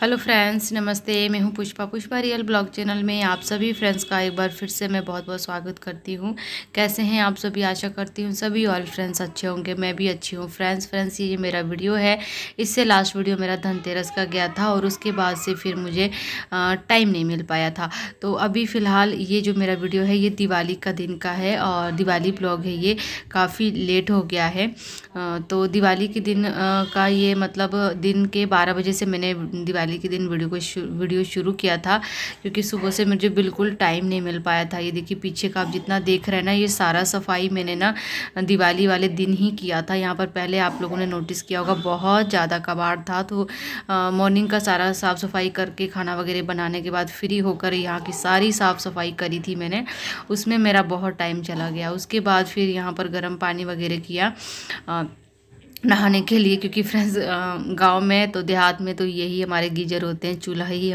Hello friends, नमस्ते। मैं हूं पुष्पा रियल ब्लॉग चैनल में आप सभी फ्रेंड्स का एक बार फिर से मैं बहुत बहुत स्वागत करती हूं। कैसे हैं आप सभी? आशा करती हूं सभी ऑल फ्रेंड्स अच्छे होंगे। मैं भी अच्छी हूं फ्रेंड्स। ये मेरा वीडियो है, इससे लास्ट वीडियो मेरा धनतेरस का गया था और उसके बाद से फिर मुझे टाइम नहीं मिल पाया था। तो अभी फ़िलहाल ये जो मेरा वीडियो है ये दिवाली का दिन का है और दिवाली ब्लॉग है, ये काफ़ी लेट हो गया है। तो दिवाली के दिन का ये मतलब दिन के 12 बजे से मैंने दिवाली के दिन वीडियो शुरू किया था, क्योंकि सुबह से मुझे बिल्कुल टाइम नहीं मिल पाया था। ये देखिए पीछे का आप जितना देख रहे हैं ना, ये सारा सफाई मैंने ना दिवाली वाले दिन ही किया था। यहाँ पर पहले आप लोगों ने नोटिस किया होगा बहुत ज़्यादा कबाड़ था, तो मॉर्निंग का सारा साफ़ सफाई करके खाना वगैरह बनाने के बाद फ्री होकर यहाँ की सारी साफ़ सफाई करी थी मैंने, उसमें मेरा बहुत टाइम चला गया। उसके बाद फिर यहाँ पर गर्म पानी वगैरह किया नहाने के लिए, क्योंकि फ्रेंड्स गांव में तो देहात में तो यही हमारे गीजर होते हैं, चूल्हा ही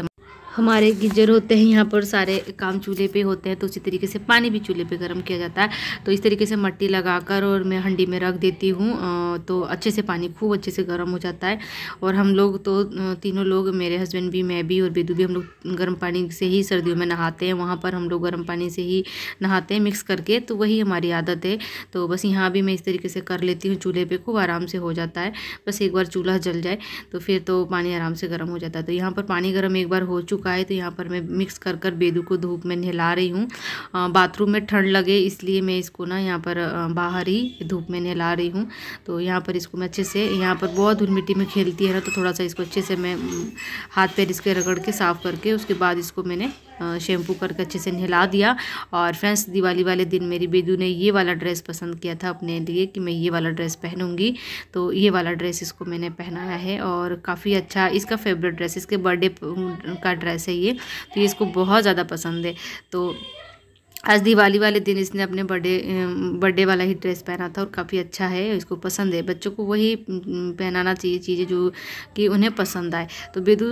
हमारे गीजर होते हैं। यहाँ पर सारे काम चूल्हे पे होते हैं, तो उसी तरीके से पानी भी चूल्हे पे गर्म किया जाता है। तो इस तरीके से मट्टी लगाकर और मैं हंडी में रख देती हूँ, तो अच्छे से पानी खूब अच्छे से गर्म हो जाता है। और हम लोग तो तीनों लोग, मेरे हस्बैंड भी, मैं भी और बेदू भी, हम लोग गर्म पानी से ही सर्दियों में नहाते हैं। वहाँ पर हम लोग गर्म पानी से ही नहाते हैं मिक्स करके, तो वही हमारी आदत है। तो बस यहाँ भी मैं इस तरीके से कर लेती हूँ चूल्हे पर, खूब आराम से हो जाता है। बस एक बार चूल्हा जल जाए तो फिर तो पानी आराम से गर्म हो जाता है। तो यहाँ पर पानी गर्म एक बार हो का है, तो यहाँ पर मैं मिक्स कर कर बेदू को धूप में नहला रही हूँ। बाथरूम में ठंड लगे इसलिए मैं इसको ना यहाँ पर बाहर ही धूप में नहला रही हूँ। तो यहाँ पर इसको मैं अच्छे से, यहाँ पर बहुत धूल मिट्टी में खेलती है ना, तो थोड़ा सा इसको अच्छे से मैं हाथ पैर इसके रगड़ के साफ़ करके उसके बाद इसको मैंने शैम्पू करके अच्छे से नहला दिया। और फ्रेंड्स दिवाली वाले दिन मेरी बेदू ने ये वाला ड्रेस पसंद किया था अपने लिए कि मैं ये वाला ड्रेस पहनूंगी, तो ये वाला ड्रेस इसको मैंने पहनाया है और काफ़ी अच्छा इसका फेवरेट ड्रेस, इसके बर्थडे का ड्रेस है ये, तो ये इसको बहुत ज़्यादा पसंद है। तो आज दिवाली वाले दिन इसने अपने बर्थडे वाला ही ड्रेस पहना था और काफ़ी अच्छा है, इसको पसंद है। बच्चों को वही पहनाना चाहिए चीज़ें जो कि उन्हें पसंद आए। तो बेदू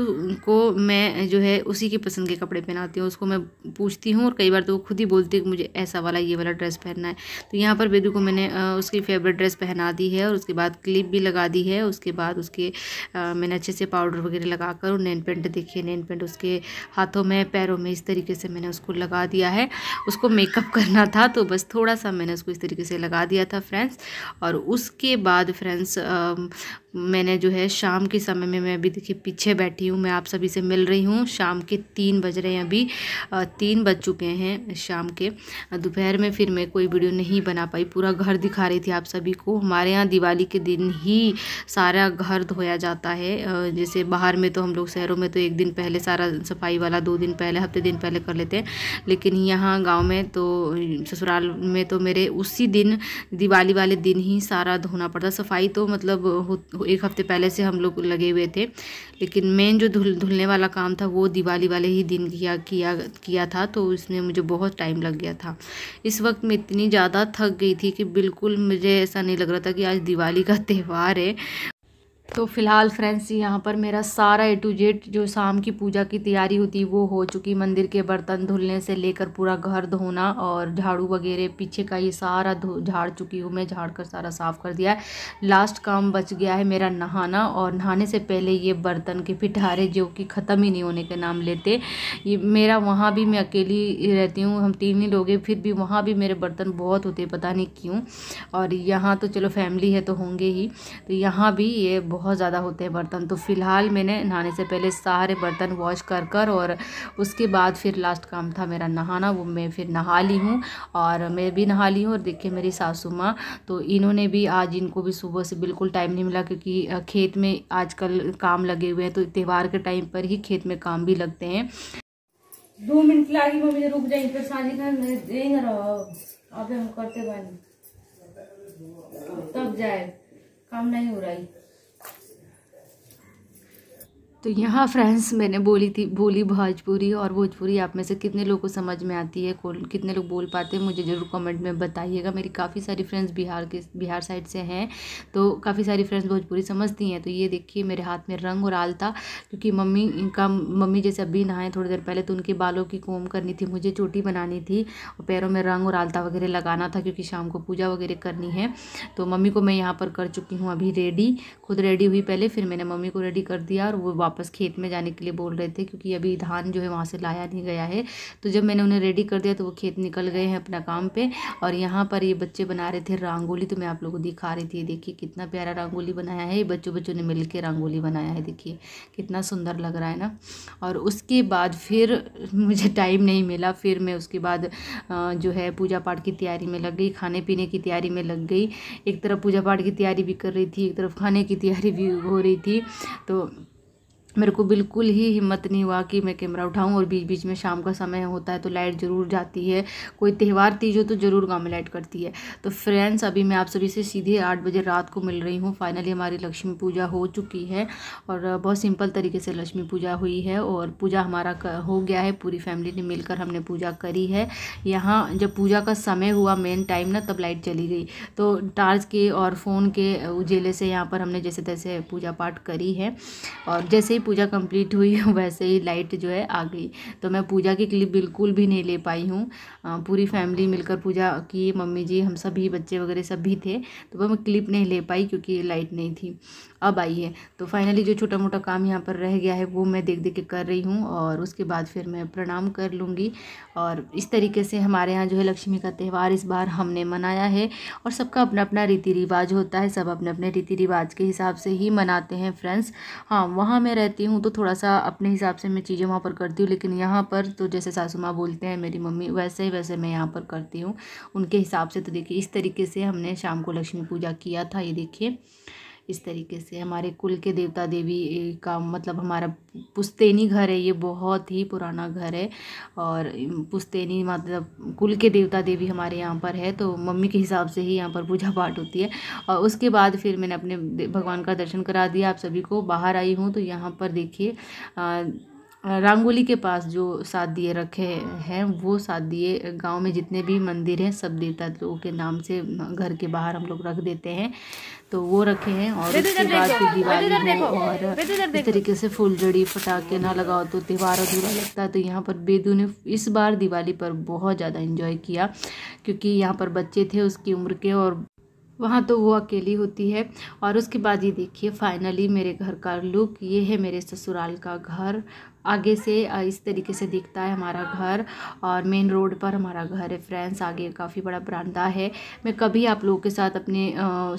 को मैं जो है उसी की पसंद के कपड़े पहनाती हूँ, उसको मैं पूछती हूँ और कई बार तो वो खुद ही बोलती है कि मुझे ऐसा वाला ये वाला ड्रेस पहनना है। तो यहाँ पर बेदू को मैंने उसकी फेवरेट ड्रेस पहना दी है और उसके बाद क्लिप भी लगा दी है। उसके बाद उसके मैंने अच्छे से पाउडर वगैरह लगा कर, नेल पेंट देखिए, नेल पेंट उसके हाथों में पैरों में इस तरीके से मैंने उसको लगा दिया है। उसको मेकअप करना था तो बस थोड़ा सा मैंने उसको इस तरीके से लगा दिया था फ्रेंड्स। और उसके बाद फ्रेंड्स मैंने जो है शाम के समय में, मैं अभी देखिए पीछे बैठी हूँ, मैं आप सभी से मिल रही हूँ। शाम के 3 बज रहे हैं, अभी 3 बज चुके हैं शाम के। दोपहर में फिर मैं कोई वीडियो नहीं बना पाई, पूरा घर दिखा रही थी आप सभी को। हमारे यहाँ दिवाली के दिन ही सारा घर धोया जाता है, जैसे बाहर में तो हम लोग शहरों में तो एक दिन पहले सारा सफाई वाला 2 दिन पहले, हफ्ते दिन पहले कर लेते हैं, लेकिन यहाँ गाँव में तो ससुराल में तो मेरे उसी दिन दिवाली वाले दिन ही सारा धोना पड़ता। सफाई तो मतलब एक हफ्ते पहले से हम लोग लगे हुए थे, लेकिन मेन जो धुलने वाला काम था वो दिवाली वाले ही दिन किया था। तो इसमें मुझे बहुत टाइम लग गया था। इस वक्त मैं इतनी ज़्यादा थक गई थी कि बिल्कुल मुझे ऐसा नहीं लग रहा था कि आज दिवाली का त्यौहार है। तो फिलहाल फ्रेंड्स यहाँ पर मेरा सारा A to Z जो शाम की पूजा की तैयारी होती वो हो चुकी। मंदिर के बर्तन धुलने से लेकर पूरा घर धोना और झाड़ू वगैरह, पीछे का ये सारा झाड़ चुकी हूँ मैं, झाड़ कर सारा साफ़ कर दिया है। लास्ट काम बच गया है मेरा नहाना, और नहाने से पहले ये बर्तन के पिटारे जो कि ख़त्म ही नहीं होने के नाम लेते, ये मेरा, वहाँ भी मैं अकेली रहती हूँ, हम 3 ही लोग हैं, फिर भी वहाँ भी मेरे बर्तन बहुत होते पता नहीं क्यों। और यहाँ तो चलो फैमिली है तो होंगे ही, तो यहाँ भी ये बहुत ज़्यादा होते हैं बर्तन। तो फिलहाल मैंने नहाने से पहले सारे बर्तन वॉश कर और उसके बाद फिर लास्ट काम था मेरा नहाना, वो मैं फिर नहा ली हूँ और मैं भी नहा ली हूँ। और देखिए मेरी सासू माँ, तो इन्होंने भी आज, इनको भी सुबह से बिल्कुल टाइम नहीं मिला, क्योंकि खेत में आजकल काम लगे हुए हैं, तो त्यौहार के टाइम पर ही खेत में काम भी लगते हैं। 2 मिनट लागी मम्मी, रुक जाइए फिर शादी हम करते तब जाए, काम नहीं हो रहा है। तो यहाँ फ्रेंड्स मैंने बोली भोजपुरी, और भोजपुरी आप में से कितने लोगों को समझ में आती है, कितने लोग बोल पाते हैं, मुझे ज़रूर कमेंट में बताइएगा। मेरी काफ़ी सारी फ्रेंड्स बिहार साइड से हैं, तो काफ़ी सारी फ्रेंड्स भोजपुरी समझती हैं। तो ये देखिए मेरे हाथ में रंग और आलता, क्योंकि मम्मी जैसे अभी नहाए थोड़ी देर पहले, तो उनके बालों की कोम करनी थी, मुझे चोटी बनानी थी और पैरों में रंग और आलता वगैरह लगाना था, क्योंकि शाम को पूजा वगैरह करनी है। तो मम्मी को मैं यहाँ पर कर चुकी हूँ अभी रेडी, खुद रेडी हुई पहले, फिर मैंने मम्मी को रेडी कर दिया और वो वापस खेत में जाने के लिए बोल रहे थे, क्योंकि अभी धान जो है वहाँ से लाया नहीं गया है। तो जब मैंने उन्हें रेडी कर दिया तो वो खेत निकल गए हैं अपना काम पे। और यहाँ पर ये बच्चे बना रहे थे रंगोली, तो मैं आप लोगों को दिखा रही थी। देखिए कितना प्यारा रंगोली बनाया है, ये बच्चों ने मिल के रंगोली बनाया है। देखिए कितना सुंदर लग रहा है ना। और उसके बाद फिर मुझे टाइम नहीं मिला, फिर मैं उसके बाद जो है पूजा पाठ की तैयारी में लग गई, खाने पीने की तैयारी में लग गई। एक तरफ पूजा पाठ की तैयारी भी कर रही थी, एक तरफ खाने की तैयारी भी हो रही थी। तो मेरे को बिल्कुल ही हिम्मत नहीं हुआ कि मैं कैमरा उठाऊं। और बीच बीच में शाम का समय होता है तो लाइट ज़रूर जाती है, कोई त्यौहार तीज हो तो ज़रूर गाँव में लाइट करती है। तो फ्रेंड्स अभी मैं आप सभी से सीधे 8 बजे रात को मिल रही हूँ। फाइनली हमारी लक्ष्मी पूजा हो चुकी है और बहुत सिंपल तरीके से लक्ष्मी पूजा हुई है और पूजा हमारा हो गया है। पूरी फैमिली ने मिलकर हमने पूजा करी है। यहाँ जब पूजा का समय हुआ मेन टाइम ना, तब लाइट चली गई, तो टार्च के और फ़ोन के उजेले से यहाँ पर हमने जैसे तैसे पूजा पाठ करी है। और जैसे पूजा कंप्लीट हुई वैसे ही लाइट जो है आ गई। तो मैं पूजा की क्लिप बिल्कुल भी नहीं ले पाई हूँ। पूरी फैमिली मिलकर पूजा की, मम्मी जी हम सभी बच्चे वगैरह सभी थे, तो वह मैं क्लिप नहीं ले पाई क्योंकि लाइट नहीं थी। अब आई है तो फाइनली जो छोटा मोटा काम यहाँ पर रह गया है वो मैं देख देख के कर रही हूँ और उसके बाद फिर मैं प्रणाम कर लूँगी। और इस तरीके से हमारे यहाँ जो है लक्ष्मी का त्यौहार इस बार हमने मनाया है। और सबका अपना अपना रीति रिवाज होता है, सब अपने अपने रीति रिवाज के हिसाब से ही मनाते हैं फ्रेंड्स। हाँ वहाँ मैं रहती हूँ तो थोड़ा सा अपने हिसाब से मैं चीज़ें वहाँ पर करती हूँ, लेकिन यहाँ पर तो जैसे सासू माँ बोलते हैं मेरी मम्मी, वैसे ही वैसे मैं यहाँ पर करती हूँ उनके हिसाब से। तो देखिए इस तरीके से हमने शाम को लक्ष्मी पूजा किया था। ये देखिए इस तरीके से हमारे कुल के देवता देवी का, मतलब हमारा पुश्तैनी घर है, ये बहुत ही पुराना घर है। और पुश्तैनी मतलब कुल के देवता देवी हमारे यहाँ पर है, तो मम्मी के हिसाब से ही यहाँ पर पूजा पाठ होती है। और उसके बाद फिर मैंने अपने भगवान का दर्शन करा दिया आप सभी को। बाहर आई हूँ तो यहाँ पर देखिए रंगोली के पास जो 7 दिए रखे हैं, वो 7 दिए गांव में जितने भी मंदिर हैं सब देवता लोगों के नाम से घर के बाहर हम लोग रख देते हैं, तो वो रखे हैं। और उसके बाद फिर दिवाली हो और इस तरीके से फुलझड़ी फटाके ना लगाओ तो त्यौहार अधूरा लगता है। तो यहाँ पर बेदू ने इस बार दिवाली पर बहुत ज़्यादा एंजॉय किया, क्योंकि यहाँ पर बच्चे थे उसकी उम्र के और वहाँ तो वो अकेली होती है। और उसके बाद ये देखिए फाइनली मेरे घर का लुक, ये है मेरे ससुराल का घर। आगे से इस तरीके से दिखता है हमारा घर और मेन रोड पर हमारा घर है फ्रेंड्स। आगे काफ़ी बड़ा बरामदा है। मैं कभी आप लोगों के साथ अपने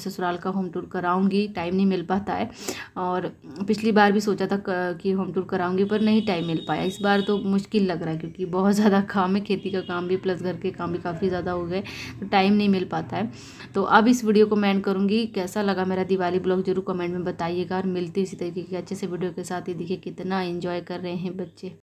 ससुराल का होम टूर कराऊंगी, टाइम नहीं मिल पाता है। और पिछली बार भी सोचा था कि होम टूर कराऊंगी पर नहीं टाइम मिल पाया। इस बार तो मुश्किल लग रहा है क्योंकि बहुत ज़्यादा काम है, खेती का काम भी प्लस घर के काम भी काफ़ी ज़्यादा हो गए, तो टाइम नहीं मिल पाता है। तो अब इस वीडियो को मैं एंड करूँगी। कैसा लगा मेरा दिवाली ब्लॉग ज़रूर कमेंट में बताइएगा और मिलती इसी तरीके के अच्छे से वीडियो के साथ। ये देखिए कितना एंजॉय कर हैं बच्चे।